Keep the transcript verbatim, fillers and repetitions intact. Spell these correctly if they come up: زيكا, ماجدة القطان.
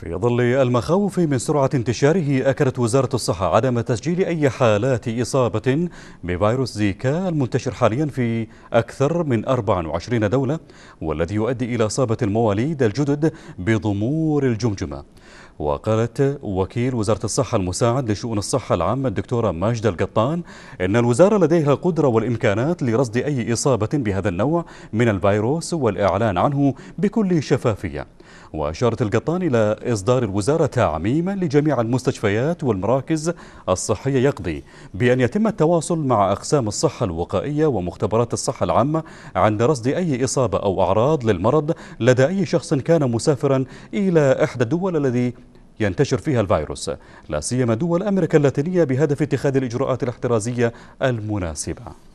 في ظل المخاوف من سرعة انتشاره، أكدت وزارة الصحة عدم تسجيل أي حالات إصابة بفيروس زيكا المنتشر حاليا في أكثر من أربع وعشرين دولة، والذي يؤدي إلى إصابة المواليد الجدد بضمور الجمجمة. وقالت وكيل وزارة الصحة المساعد لشؤون الصحة العامة الدكتورة ماجدة القطان إن الوزارة لديها القدرة والإمكانات لرصد أي إصابة بهذا النوع من الفيروس والإعلان عنه بكل شفافية. وأشارت القطان إلى إصدار الوزارة تعميما لجميع المستشفيات والمراكز الصحية يقضي بأن يتم التواصل مع أقسام الصحة الوقائية ومختبرات الصحة العامة عند رصد أي إصابة أو أعراض للمرض لدى أي شخص كان مسافرا إلى إحدى الدول التي ينتشر فيها الفيروس، لا سيما دول أمريكا اللاتينية، بهدف اتخاذ الإجراءات الاحترازية المناسبة.